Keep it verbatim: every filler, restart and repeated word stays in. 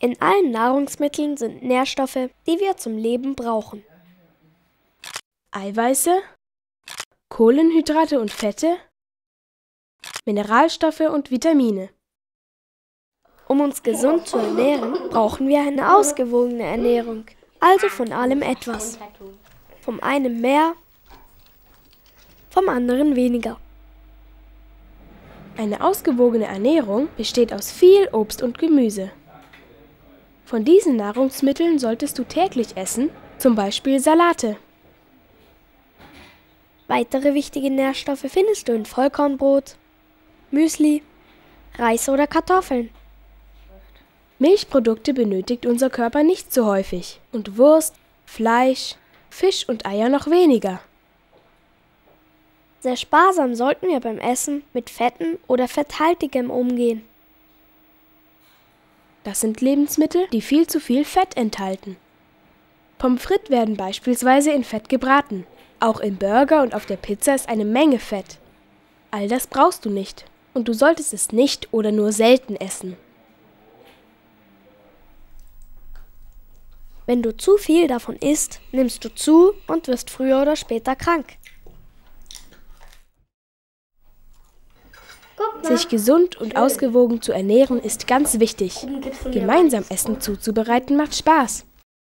In allen Nahrungsmitteln sind Nährstoffe, die wir zum Leben brauchen. Eiweiße, Kohlenhydrate und Fette, Mineralstoffe und Vitamine. Um uns gesund zu ernähren, brauchen wir eine ausgewogene Ernährung, also von allem etwas. Vom einen mehr, vom anderen weniger. Eine ausgewogene Ernährung besteht aus viel Obst und Gemüse. Von diesen Nahrungsmitteln solltest du täglich essen, zum Beispiel Salate. Weitere wichtige Nährstoffe findest du in Vollkornbrot, Müsli, Reis oder Kartoffeln. Milchprodukte benötigt unser Körper nicht so häufig und Wurst, Fleisch, Fisch und Eier noch weniger. Sehr sparsam sollten wir beim Essen mit Fetten oder Fetthaltigem umgehen. Das sind Lebensmittel, die viel zu viel Fett enthalten. Pommes frites werden beispielsweise in Fett gebraten. Auch im Burger und auf der Pizza ist eine Menge Fett. All das brauchst du nicht und du solltest es nicht oder nur selten essen. Wenn du zu viel davon isst, nimmst du zu und wirst früher oder später krank. Sich gesund und ausgewogen zu ernähren ist ganz wichtig. Gemeinsam Essen zuzubereiten macht Spaß.